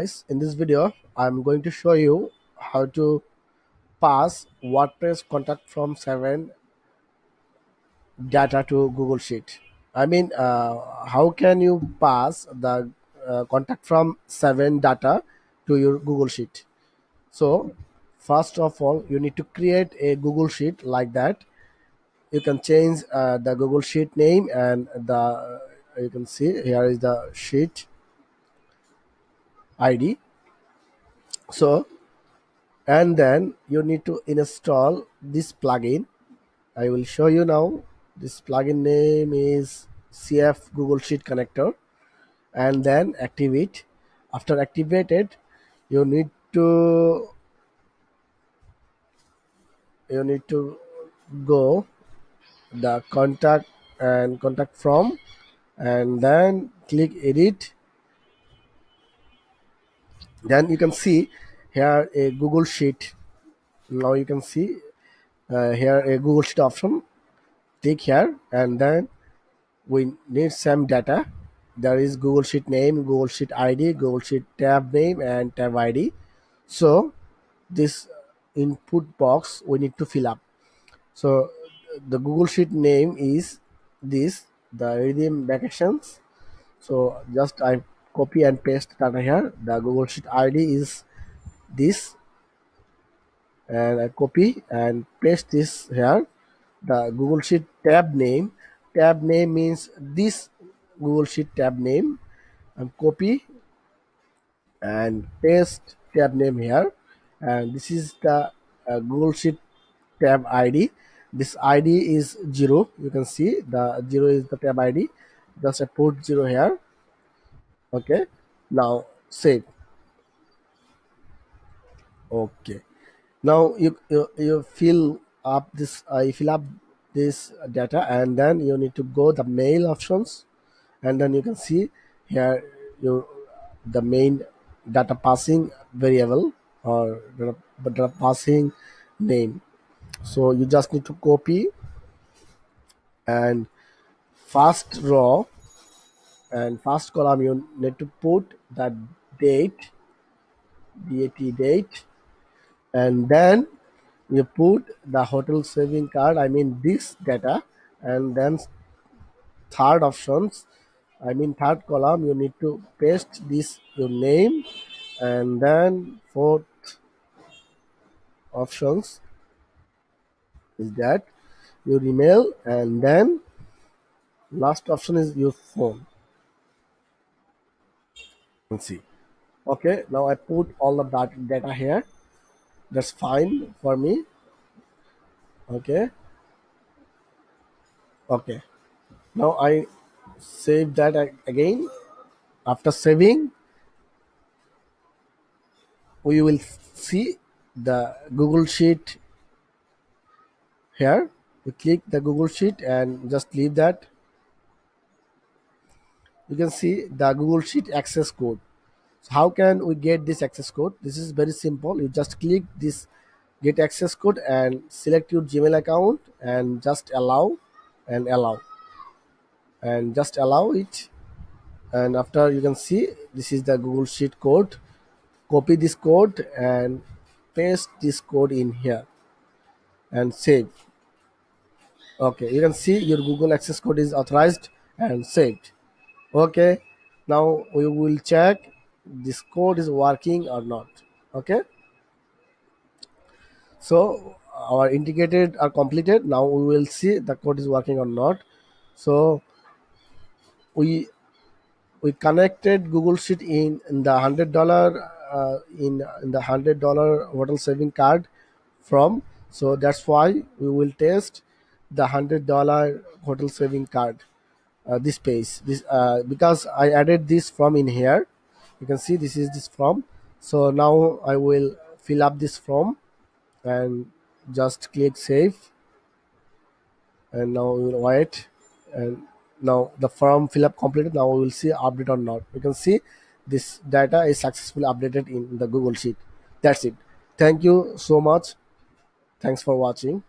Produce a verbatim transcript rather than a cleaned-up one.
Guys, in this video I'm going to show you how to pass WordPress Contact Form seven data to Google Sheet. I mean uh, how can you pass the uh, Contact Form seven data to your Google Sheet. So first of all, you need to create a Google Sheet like that. You can change uh, the Google Sheet name, and the you can see here is the sheet I D. So, and then you need to install this plugin. I will show you now. This plugin name is C F Google Sheet Connector, and then activate. After activated, you need to you need to go the contact and contact form, and then click edit. Then you can see here a Google Sheet. Now you can see uh, here a Google Sheet option. Click here, and then we need some data. There is Google Sheet name, Google Sheet I D, Google Sheet tab name, and tab I D. So this input box we need to fill up. So the Google Sheet name is this, the redeem vacations. So just I copy and paste data here. The Google Sheet I D is this, and I copy and paste this here. The Google Sheet tab name, tab name means this Google Sheet tab name, and copy and paste tab name here. And this is the uh, Google Sheet tab I D. This I D is zero. You can see the zero is the tab I D. Just I put zero here. Okay, now save. Okay, now you you, you fill up this uh, you fill up this data, and then you need to go the mail options, and then you can see here your the main data passing variable or data, data passing name. So you just need to copy and first row and first column you need to put that date, D A T date, and then you put the hotel saving card, I mean this data, and then third options, I mean third column you need to paste this your name, and then fourth options is that your email, and then last option is your phone. Let's see. Okay, now I put all the data here. That's fine for me. Okay. Okay. Now I save that again. After saving, we will see the Google Sheet here. You click the Google Sheet and just leave that. You can see the Google Sheet access code. So how can we get this access code? This is very simple. You just click this get access code and select your Gmail account, and just allow and allow and just allow it. And after you can see this is the Google Sheet code. Copy this code and paste this code in here and save. Okay, you can see your Google access code is authorized and saved. Okay, now we will check this code is working or not. Okay, so our indicated are completed. Now we will see the code is working or not. So we we connected Google Sheet in, in the hundred dollar uh, in, in the hundred dollar hotel saving card from. So that's why we will test the hundred dollar hotel saving card. Uh, this page this uh, because I added this form in here. You can see this is this form. So now I will fill up this form and just click save, and now we will wait, and now the form fill up completed. Now we will see update or not. You can see this data is successfully updated in the Google Sheet. That's it. Thank you so much. Thanks for watching.